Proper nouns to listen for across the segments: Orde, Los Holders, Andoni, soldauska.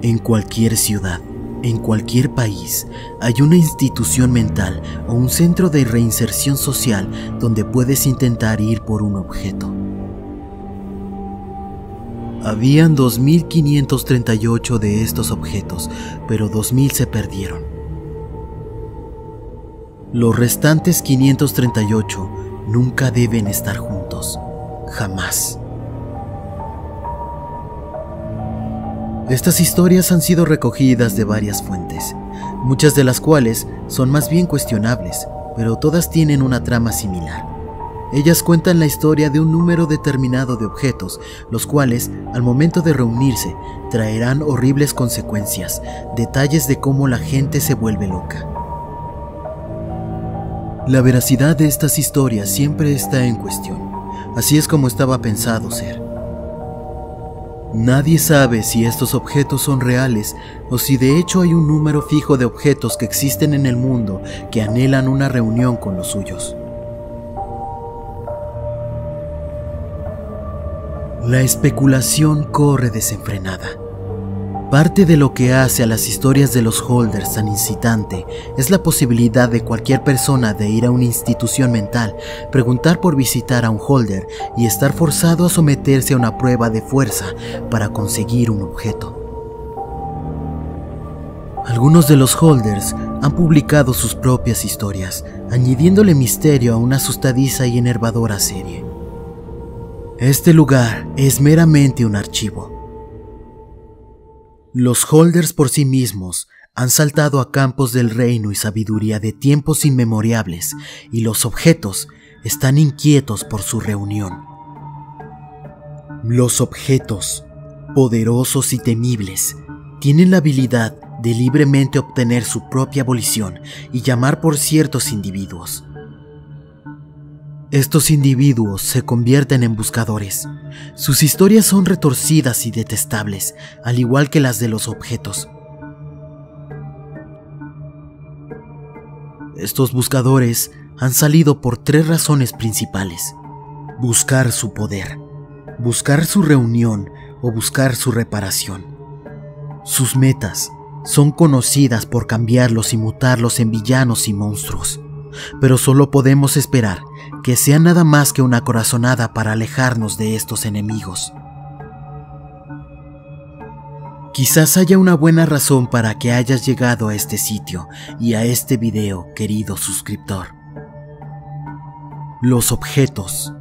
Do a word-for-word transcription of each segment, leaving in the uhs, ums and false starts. En cualquier ciudad, en cualquier país, hay una institución mental o un centro de reinserción social donde puedes intentar ir por un objeto. Habían dos mil quinientos treinta y ocho de estos objetos, pero dos mil se perdieron. Los restantes quinientos treinta y ocho nunca deben estar juntos, jamás. Estas historias han sido recogidas de varias fuentes, muchas de las cuales son más bien cuestionables, pero todas tienen una trama similar. Ellas cuentan la historia de un número determinado de objetos, los cuales, al momento de reunirse, traerán horribles consecuencias, detalles de cómo la gente se vuelve loca. La veracidad de estas historias siempre está en cuestión, así es como estaba pensado ser. Nadie sabe si estos objetos son reales o si de hecho hay un número fijo de objetos que existen en el mundo que anhelan una reunión con los suyos. La especulación corre desenfrenada. Parte de lo que hace a las historias de los Holders tan incitante es la posibilidad de cualquier persona de ir a una institución mental, preguntar por visitar a un Holder y estar forzado a someterse a una prueba de fuerza para conseguir un objeto. Algunos de los Holders han publicado sus propias historias, añadiéndole misterio a una asustadiza y enervadora serie. Este lugar es meramente un archivo. Los Holders por sí mismos han saltado a campos del reino y sabiduría de tiempos inmemorables, y los objetos están inquietos por su reunión. Los objetos, poderosos y temibles, tienen la habilidad de libremente obtener su propia volición y llamar por ciertos individuos. Estos individuos se convierten en buscadores. Sus historias son retorcidas y detestables, al igual que las de los objetos. Estos buscadores han salido por tres razones principales: buscar su poder, buscar su reunión o buscar su reparación. Sus metas son conocidas por cambiarlos y mutarlos en villanos y monstruos, pero solo podemos esperar que sea nada más que una corazonada para alejarnos de estos enemigos. Quizás haya una buena razón para que hayas llegado a este sitio y a este video, querido suscriptor. Los objetos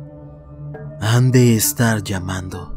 han de estar llamando.